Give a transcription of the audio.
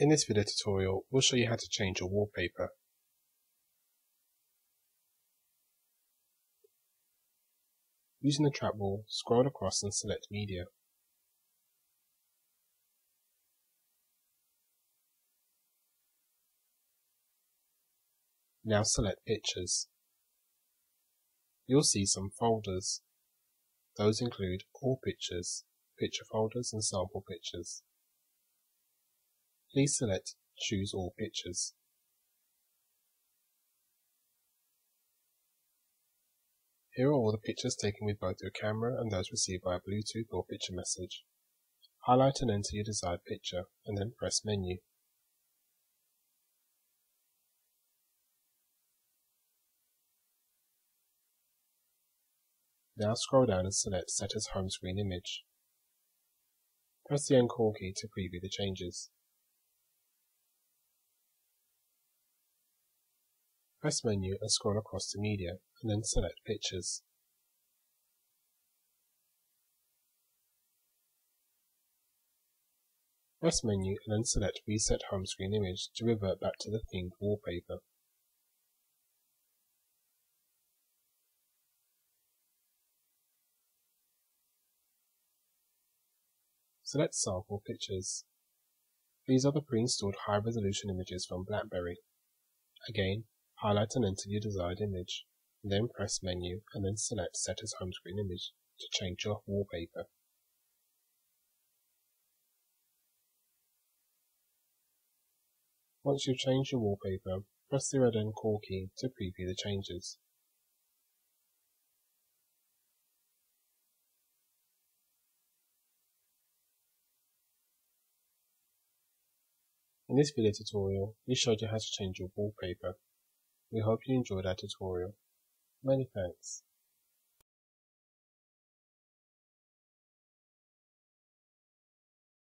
In this video tutorial, we'll show you how to change your wallpaper. Using the trackball, scroll across and select Media. Now select Pictures. You'll see some folders. Those include All Pictures, Picture Folders and Sample Pictures. Please select Choose All Pictures. Here are all the pictures taken with both your camera and those received by a Bluetooth or picture message. Highlight and enter your desired picture, and then press Menu. Now scroll down and select Set as Home Screen Image. Press the N key to preview the changes. Press Menu and scroll across to Media, and then select Pictures. Press Menu and then select Reset Home Screen Image to revert back to the themed wallpaper. Select Sample Pictures. These are the pre-installed high-resolution images from BlackBerry. Again, highlight and enter your desired image, then press Menu and then select Set as Home Screen Image to change your wallpaper. Once you've changed your wallpaper, press the red N key to preview the changes. In this video tutorial, we showed you how to change your wallpaper. We hope you enjoyed our tutorial. Many thanks.